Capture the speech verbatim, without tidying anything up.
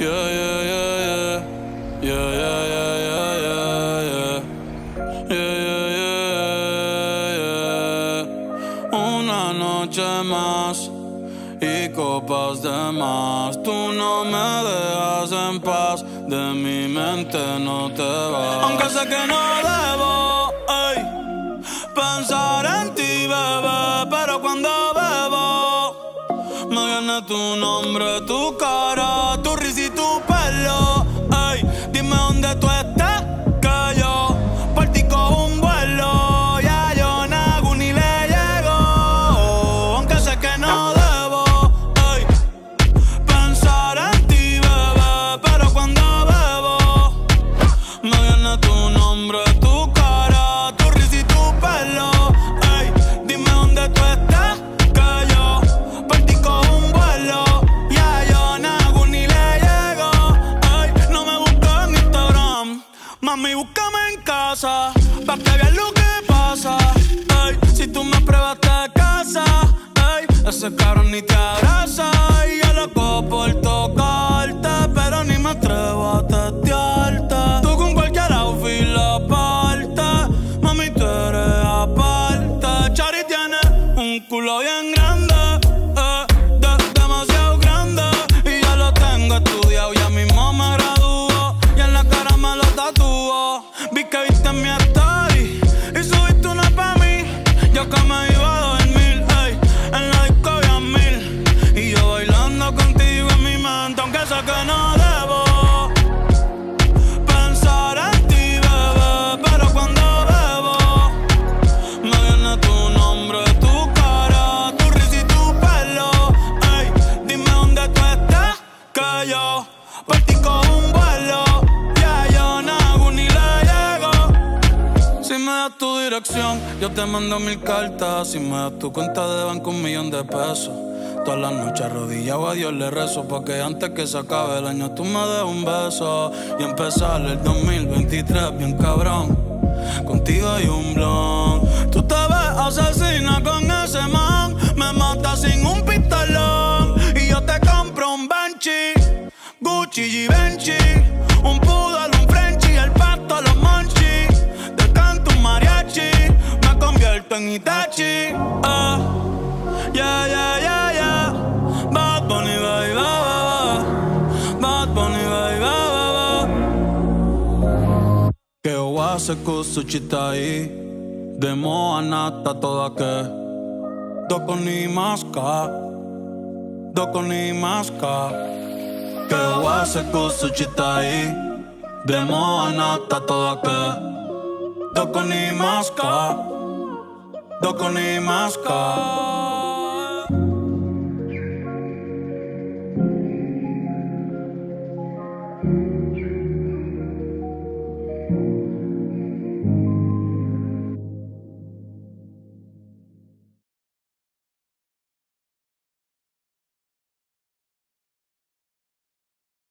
يا يا يا يا يا يا يا يا يا. Una noche más y copas de más. Tú no me dejas en paz. De mi mente no te vas. Aunque sé que no debo ey, pensar en ti, bebé. Pero cuando bebo me viene tu nombre, tu cara, tu risa y tu pelo. Ey, dime dónde tú estás, que yo partí con un vuelo. Ya yo nago ni le llego. Aunque sé que no debo. Mami, búscame en casa, pa' que veas lo que pasa. Ey, si tú me pruebas te casa. Ey, ese cabrón ni te abraza. Y yo loco por tocarte, pero ni me atrevo a testearte. Tú con cualquier outfit la parte, mami, tú eres aparte. Chari tiene un culo bien grande, eh, de demasiado grande. Y yo lo tengo estudiado, ya mismo me graduó. Y en la cara me lo tatúo. Vi que viste mi story y subiste una pa' mí. Yo que me iba a dormir, ey, en la disco había mil. Y yo bailando contigo en mi mente, aunque sé que no debo pensar en ti, bebé. Pero cuando bebo me viene tu nombre, tu cara, tu risa y tu pelo. Ey, dime dónde tú estás, que yo partí con un vuelo. Si me das tu dirección, yo te mando mil cartas. Si me das tu cuenta de banco, un millón de pesos. Todas las noches arrodillado a Dios le rezo, porque antes que se acabe el año tú me des un beso. Y empezar el dos mil veintitrés bien cabrón, contigo hay un blon. Tú te ves asesina con ese man, me matas sin un pistolón. Y yo te compro un Benchi, Gucci, Givenchy, un Poodle, un Frenchie, el pasto, los Monchi. Mariachi, me convierto en Itachi. Ah, oh, yeah, yeah, yeah, yeah. Bad Bunny, baby, baby. Bad Bunny, baby, baby. Que o hace cosa chita ahí, de moa nata toda que. Doko ni maska, doko ni maska. Que o hace cosa chita ahí, de moa nata toda que. Doko ni maska, doko ni maska.